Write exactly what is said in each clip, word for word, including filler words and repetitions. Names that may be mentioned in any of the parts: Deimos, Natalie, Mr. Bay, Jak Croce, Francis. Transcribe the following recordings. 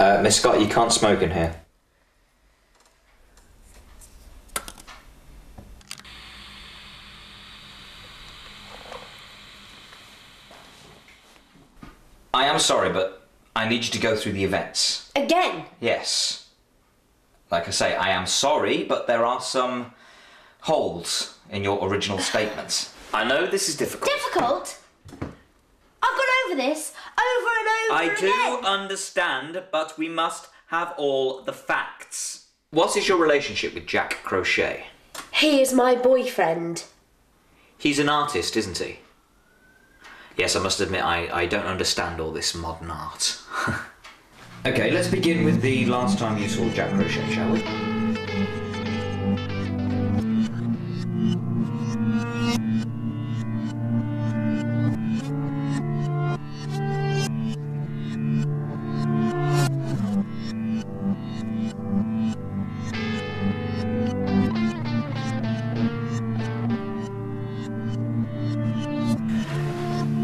Uh, Miss Scott, you can't smoke in here. I am sorry, but I need you to go through the events. Again? Yes. Like I say, I am sorry, but there are some holes in your original statements. I know this is difficult. Difficult? I've gone over this over and over I again. I do understand, but we must have all the facts. What is your relationship with Jak Croce? He is my boyfriend. He's an artist, isn't he? Yes, I must admit, I, I don't understand all this modern art. Okay, let's begin with the last time you saw Jak Croce, shall we?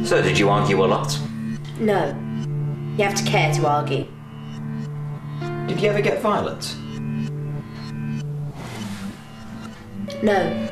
So, did you argue a lot? No. You have to care to argue. Did you ever get violent? No.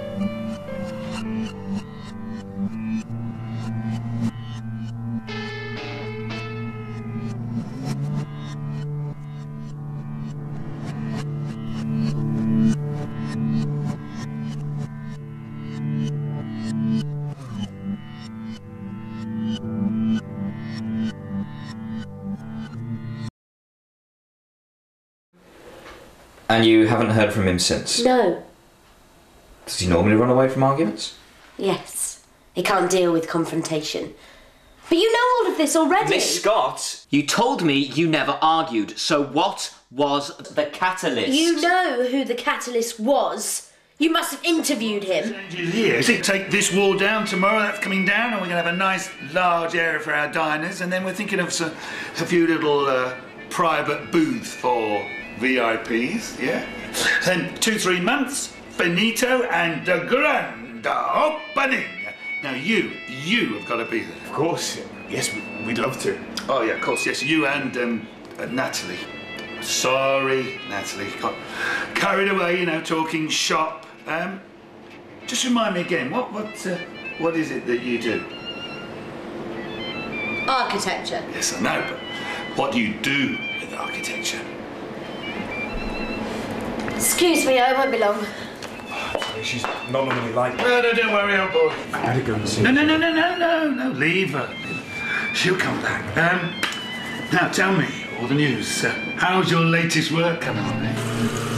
And you haven't heard from him since? No. Does he normally run away from arguments? Yes. He can't deal with confrontation. But you know all of this already! Miss Scott, you told me you never argued, so what was the catalyst? You know who the catalyst was. You must have interviewed him. Here. Is it take this wall down tomorrow, that's coming down, and we're going to have a nice large area for our diners, and then we're thinking of some, a few little uh, private booths for V I Ps, yeah? Then two, three months, finito and the grand opening. Now you, you have got to be there. Of course, yes, we'd love to. Oh yeah, of course, yes, you and um, uh, Natalie. Sorry, Natalie, got carried away, you know, talking shop. Um, just remind me again, what, what, uh, what is it that you do? Architecture. Yes, I know, but what do you do with architecture? Excuse me, I won't be long. Oh, she's not normally like that. No, no, don't worry, old boy. I had to go and see her. No, no, no, no, no, no, leave her. She'll come back. Um, now, tell me all the news. Uh, how's your latest work coming on then?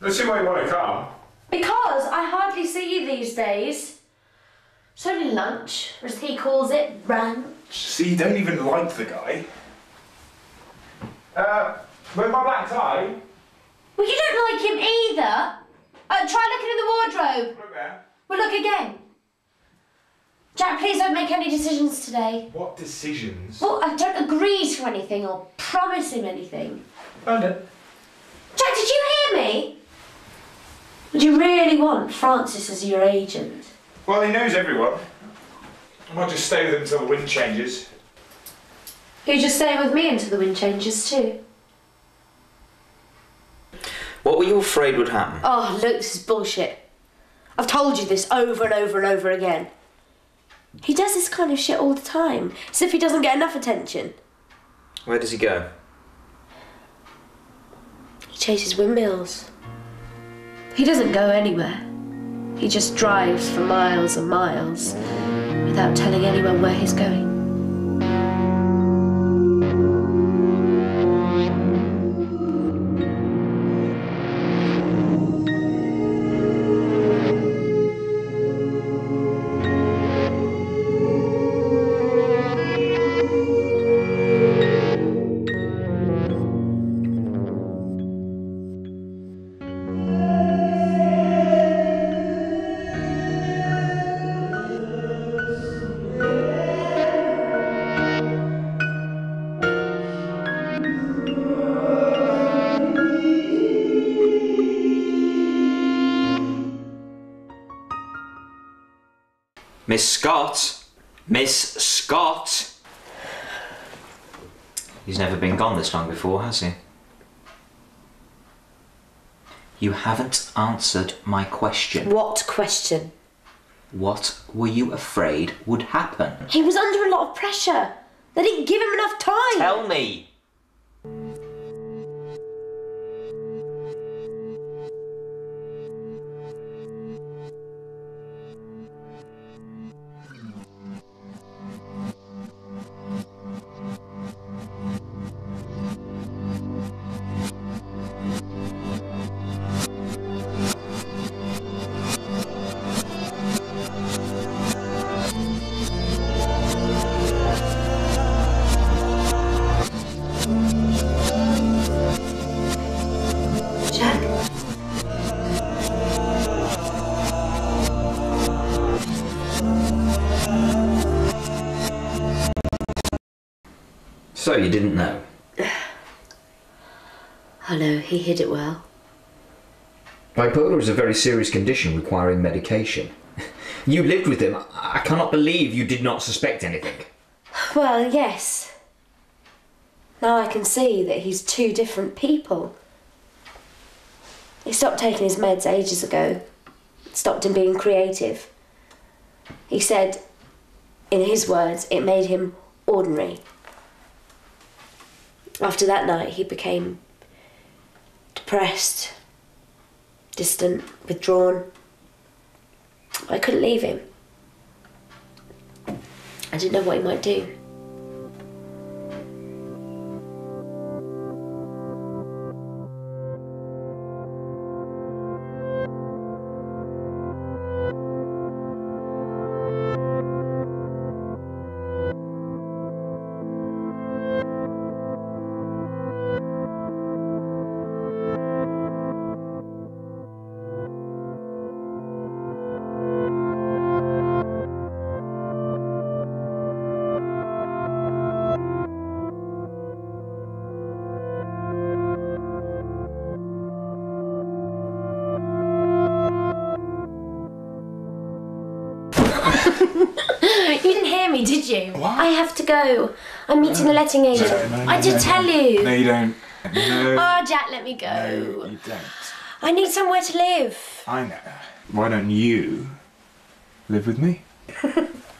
Let's see why you want to come. Because I hardly see you these days. It's only lunch, or as he calls it, ranch. See, you don't even like the guy. Uh, with my black tie? Well, you don't like him either. Uh, try looking in the wardrobe. Look there. Well, look again. Jack, please don't make any decisions today. What decisions? Well, I don't agree to anything or promise him anything. Found it. Jack, did you hear me? Would you really want Francis as your agent? Well, he knows everyone. I might just stay with him until the wind changes. You just stay with me until the wind changes too. What were you afraid would happen? Oh, look, this is bullshit. I've told you this over and over and over again. He does this kind of shit all the time. As if he doesn't get enough attention. Where does he go? He chases windmills. He doesn't go anywhere. He just drives for miles and miles without telling anyone where he's going. Miss Scott? Miss Scott? He's never been gone this long before, has he? You haven't answered my question. What question? What were you afraid would happen? He was under a lot of pressure. They didn't give him enough time. Tell me. So you didn't know? Oh no, he hid it well. Bipolar is a very serious condition requiring medication. You lived with him. I cannot believe you did not suspect anything. Well, yes. Now I can see that he's two different people. He stopped taking his meds ages ago. It stopped him being creative. He said, in his words, it made him ordinary. After that night, he became depressed, distant, withdrawn. I couldn't leave him. I didn't know what he might do. You didn't hear me, did you? What? I have to go. I'm meeting no. the letting agent. No, no, no, I did no, tell no. you. No, you don't. No. Oh, Jack, let me go. No, you don't. I need somewhere to live. I know. Why don't you live with me?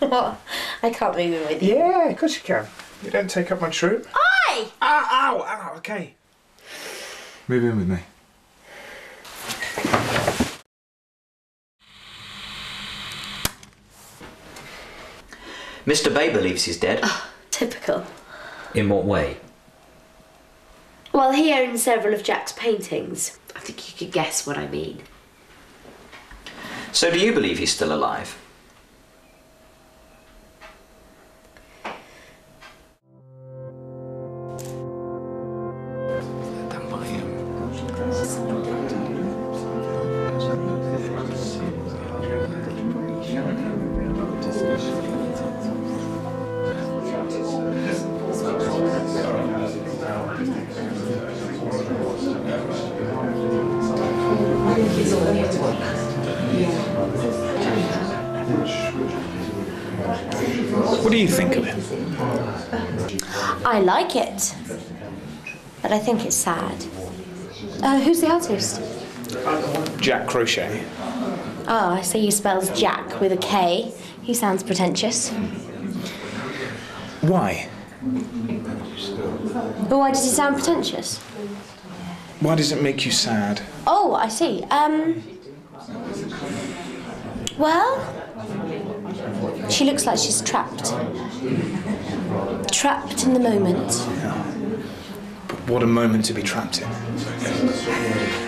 What? I can't move in with you. Yeah, of course you can. You don't take up much room. Aye! Ow, ow, ow, okay. Move in with me. Mister Bay believes he's dead. Oh, typical. In what way? Well, he owns several of Jack's paintings. I think you could guess what I mean. So do you believe he's still alive? What do you think of it? I like it, but I think it's sad. Uh, who's the artist? Jak Croce. Oh, I see you spells Jack with a K. He sounds pretentious. Why? But why does he sound pretentious? Why does it make you sad? Oh, I see. Um... Well, she looks like she's trapped. Trapped in the moment. Yeah. But what a moment to be trapped in.